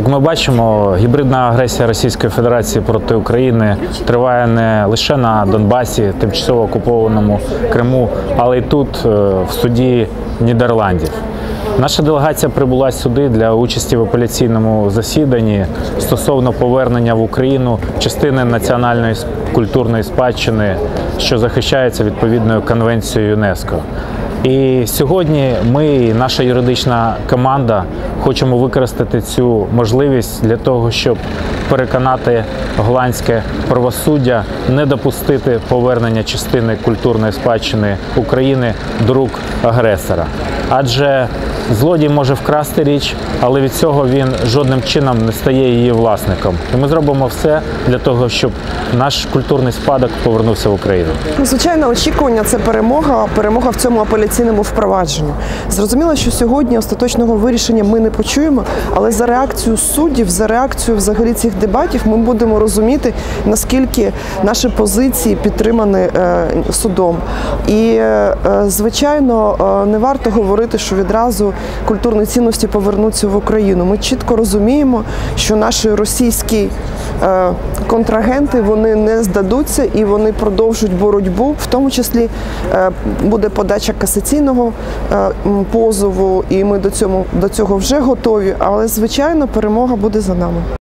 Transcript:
Як ми бачимо, гібридна агресія Російської Федерації проти України триває не лише на Донбасі, тимчасово окупованому Криму, але й тут, в суді Нідерландів. Наша делегація прибула сюди для участі в апеляційному засіданні стосовно повернення в Україну частини національної культурної спадщини, що захищається відповідною конвенцією ЮНЕСКО. І сьогодні ми і наша юридична команда хочемо використати цю можливість для того, щоб переконати голландське правосуддя не допустити повернення частини культурної спадщини України до рук агресора. Адже злодій може вкрасти річ, але від цього він жодним чином не стає її власником. І ми зробимо все для того, щоб наш культурний спадок повернувся в Україну. Звичайно, очікування – це перемога в цьому апеляційному впровадженні. Зрозуміло, що сьогодні остаточного вирішення ми не почуємо, але за реакцію суддів, за реакцію взагалі цих дебатів ми будемо розуміти, наскільки наші позиції підтримані судом. І, звичайно, не варто говорити, що відразу культурні цінності повернуться в Україну. Ми чітко розуміємо, що наші російські контрагенти, вони не здадуться і вони продовжують боротьбу. В тому числі буде подача касаційного позову, і ми до цього вже готові, але, звичайно, перемога буде за нами.